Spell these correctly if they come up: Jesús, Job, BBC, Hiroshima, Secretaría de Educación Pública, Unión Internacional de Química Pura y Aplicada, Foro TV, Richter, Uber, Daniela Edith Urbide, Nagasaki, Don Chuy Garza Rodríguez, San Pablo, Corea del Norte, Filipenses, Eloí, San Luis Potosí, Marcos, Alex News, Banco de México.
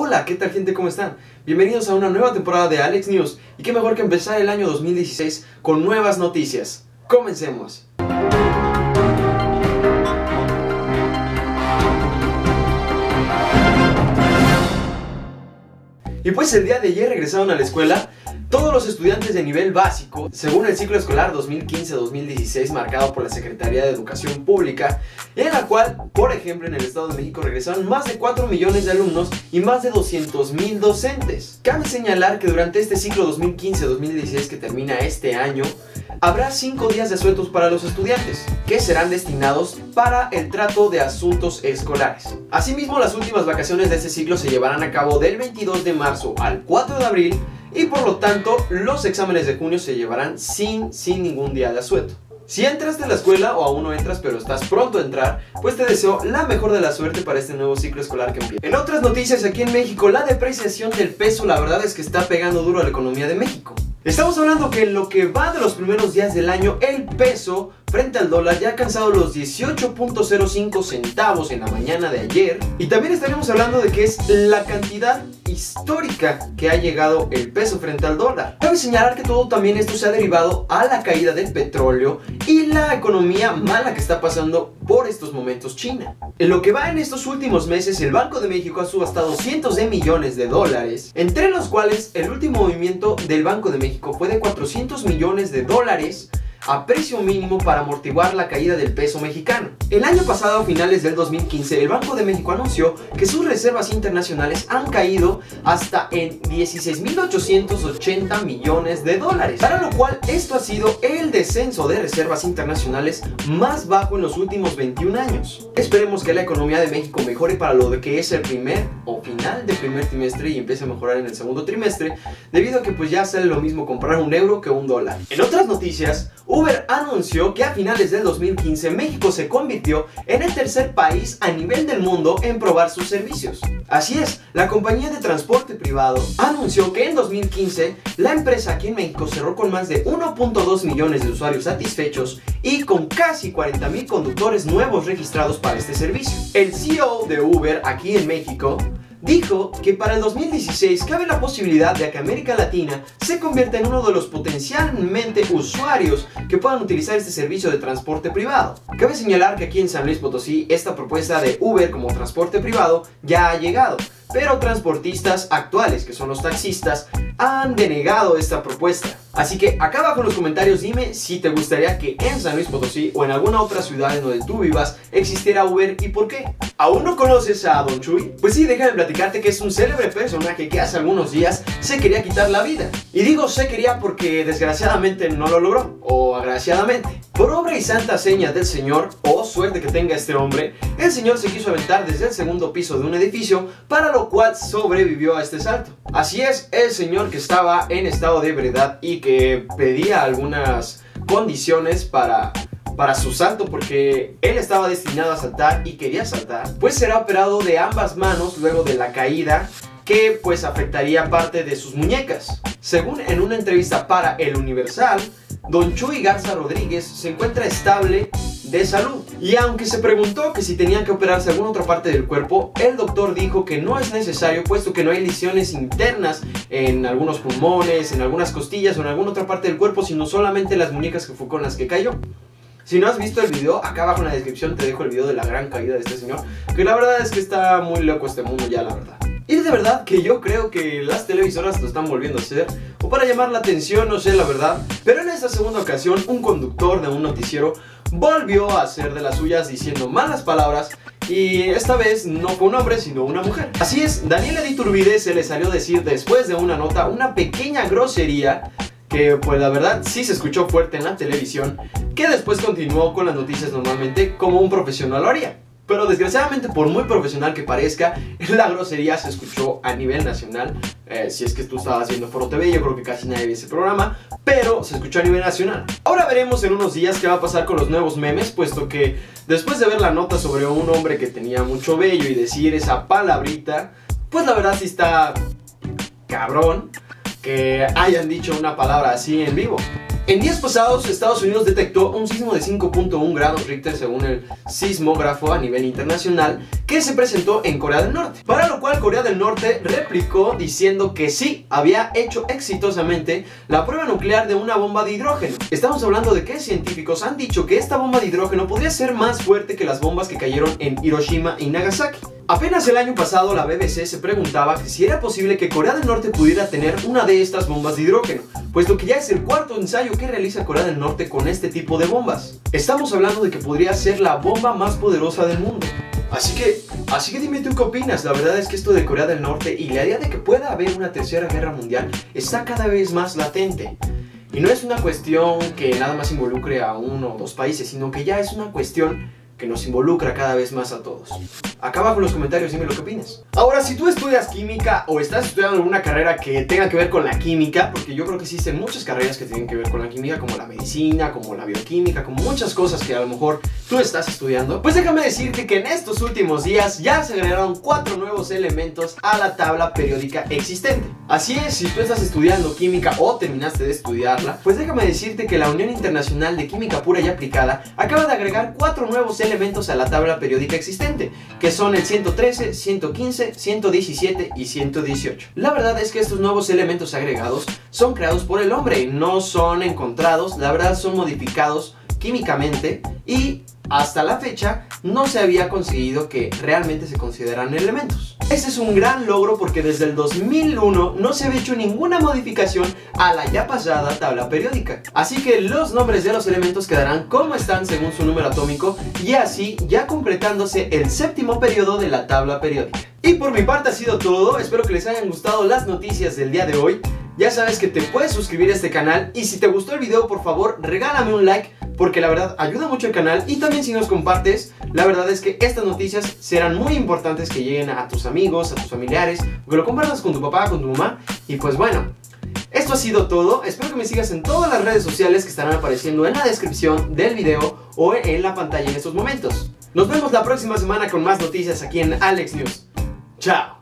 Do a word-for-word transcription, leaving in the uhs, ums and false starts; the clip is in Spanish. Hola, ¿qué tal gente? ¿Cómo están? Bienvenidos a una nueva temporada de Alex News. Y qué mejor que empezar el año dos mil dieciséis con nuevas noticias. ¡Comencemos! Y pues el día de ayer regresaron a la escuela todos los estudiantes de nivel básico, según el ciclo escolar dos mil quince dos mil dieciséis marcado por la Secretaría de Educación Pública, en la cual, por ejemplo, en el Estado de México regresaron más de cuatro millones de alumnos y más de doscientos mil docentes. Cabe señalar que durante este ciclo dos mil quince dos mil dieciséis que termina este año, habrá cinco días de sueldos para los estudiantes, que serán destinados para el trato de asuntos escolares. Asimismo, las últimas vacaciones de este ciclo se llevarán a cabo del veintidós de marzo al cuatro de abril, y por lo tanto los exámenes de junio se llevarán sin, sin ningún día de asueto. Si entras de la escuela o aún no entras pero estás pronto a entrar, pues te deseo la mejor de la suerte para este nuevo ciclo escolar que empieza. En otras noticias, aquí en México, la depreciación del peso la verdad es que está pegando duro a la economía de México. Estamos hablando que en lo que va de los primeros días del año, el peso frente al dólar ya ha alcanzado los dieciocho punto cero cinco centavos en la mañana de ayer. Y también estaremos hablando de que es la cantidad histórica que ha llegado el peso frente al dólar. Cabe señalar que todo también esto se ha derivado a la caída del petróleo y la economía mala que está pasando por estos momentos China. En lo que va en estos últimos meses, el Banco de México ha subastado cientos de millones de dólares, entre los cuales el último movimiento del Banco de México fue de cuatrocientos millones de dólares a precio mínimo para amortiguar la caída del peso mexicano. El año pasado, a finales del dos mil quince, el Banco de México anunció que sus reservas internacionales han caído hasta en dieciséis mil ochocientos ochenta millones de dólares, para lo cual esto ha sido el descenso de reservas internacionales más bajo en los últimos veintiún años. Esperemos que la economía de México mejore para lo de que es el primer o final del primer trimestre y empiece a mejorar en el segundo trimestre, debido a que pues ya sale lo mismo comprar un euro que un dólar. En otras noticias, Uber anunció que a finales del dos mil quince México se convirtió en el tercer país a nivel del mundo en probar sus servicios. Así es, la compañía de transporte privado anunció que en dos mil quince la empresa aquí en México cerró con más de uno punto dos millones de usuarios satisfechos y con casi cuarenta mil conductores nuevos registrados para este servicio. El C E O de Uber aquí en México dijo que para el dos mil dieciséis cabe la posibilidad de que América Latina se convierta en uno de los potencialmente usuarios que puedan utilizar este servicio de transporte privado. Cabe señalar que aquí en San Luis Potosí esta propuesta de Uber como transporte privado ya ha llegado, pero transportistas actuales, que son los taxistas, han denegado esta propuesta. Así que acá abajo en los comentarios dime si te gustaría que en San Luis Potosí o en alguna otra ciudad en donde tú vivas existiera Uber y por qué. ¿Aún no conoces a Don Chuy? Pues sí, déjame platicarte que es un célebre personaje que hace algunos días se quería quitar la vida. Y digo se quería porque desgraciadamente no lo logró, o agraciadamente. Por obra y santa seña del señor, o suerte que tenga este hombre, el señor se quiso aventar desde el segundo piso de un edificio, para lo cual sobrevivió a este salto. Así es, el señor que estaba en estado de ebriedad y que que pedía algunas condiciones para, para su salto, porque él estaba destinado a saltar y quería saltar, pues será operado de ambas manos luego de la caída, que pues afectaría parte de sus muñecas. Según en una entrevista para El Universal, Don Chuy Garza Rodríguez se encuentra estable de salud, y aunque se preguntó que si tenían que operarse alguna otra parte del cuerpo, el doctor dijo que no es necesario, puesto que no hay lesiones internas en algunos pulmones, en algunas costillas o en alguna otra parte del cuerpo, sino solamente las muñecas que fue con las que cayó. Si no has visto el video, acá abajo en la descripción te dejo el video de la gran caída de este señor, que la verdad es que está muy loco este mundo ya, la verdad. Y de verdad que yo creo que las televisoras lo están volviendo a hacer, o para llamar la atención, no sé la verdad. Pero en esta segunda ocasión, un conductor de un noticiero volvió a hacer de las suyas diciendo malas palabras, y esta vez no fue un hombre sino una mujer. Así es, Daniela Edith Urbide se le salió decir después de una nota una pequeña grosería que pues la verdad sí se escuchó fuerte en la televisión, que después continuó con las noticias normalmente como un profesional lo haría. Pero desgraciadamente, por muy profesional que parezca, la grosería se escuchó a nivel nacional. Eh, si es que tú estabas viendo Foro T V, yo creo que casi nadie ve ese programa, pero se escuchó a nivel nacional. Ahora veremos en unos días qué va a pasar con los nuevos memes, puesto que después de ver la nota sobre un hombre que tenía mucho vello y decir esa palabrita, pues la verdad sí está cabrón que hayan dicho una palabra así en vivo. En días pasados, Estados Unidos detectó un sismo de cinco punto uno grados Richter según el sismógrafo a nivel internacional que se presentó en Corea del Norte, para lo cual Corea del Norte replicó diciendo que sí, había hecho exitosamente la prueba nuclear de una bomba de hidrógeno. Estamos hablando de que científicos han dicho que esta bomba de hidrógeno podría ser más fuerte que las bombas que cayeron en Hiroshima y Nagasaki. Apenas el año pasado la B B C se preguntaba que si era posible que Corea del Norte pudiera tener una de estas bombas de hidrógeno, puesto que ya es el cuarto ensayo que realiza Corea del Norte con este tipo de bombas. Estamos hablando de que podría ser la bomba más poderosa del mundo. Así que, así que dime tú qué opinas. La verdad es que esto de Corea del Norte y la idea de que pueda haber una tercera guerra mundial está cada vez más latente. Y no es una cuestión que nada más involucre a uno o dos países, sino que ya es una cuestión que nos involucra cada vez más a todos. Acá abajo en los comentarios dime lo que opinas. Ahora, si tú estudias química o estás estudiando alguna carrera que tenga que ver con la química, porque yo creo que existen muchas carreras que tienen que ver con la química, como la medicina, como la bioquímica, como muchas cosas que a lo mejor tú estás estudiando, pues déjame decirte que en estos últimos días ya se agregaron cuatro nuevos elementos a la tabla periódica existente. Así es, si tú estás estudiando química o terminaste de estudiarla, pues déjame decirte que la Unión Internacional de Química Pura y Aplicada acaba de agregar cuatro nuevos elementos a la tabla periódica existente, que son el ciento trece, ciento quince, ciento diecisiete y ciento dieciocho. La verdad es que estos nuevos elementos agregados son creados por el hombre, no son encontrados, la verdad son modificados químicamente y hasta la fecha no se había conseguido que realmente se consideraran elementos. Este es un gran logro porque desde el dos mil uno no se había hecho ninguna modificación a la ya pasada tabla periódica. Así que los nombres de los elementos quedarán como están según su número atómico y así ya completándose el séptimo periodo de la tabla periódica. Y por mi parte ha sido todo, espero que les hayan gustado las noticias del día de hoy. Ya sabes que te puedes suscribir a este canal y si te gustó el video por favor regálame un like, porque la verdad ayuda mucho el canal, y también si nos compartes, la verdad es que estas noticias serán muy importantes que lleguen a tus amigos, a tus familiares, que lo compartas con tu papá, con tu mamá, y pues bueno, esto ha sido todo, espero que me sigas en todas las redes sociales que estarán apareciendo en la descripción del video o en la pantalla en estos momentos. Nos vemos la próxima semana con más noticias aquí en Alex News. ¡Chao!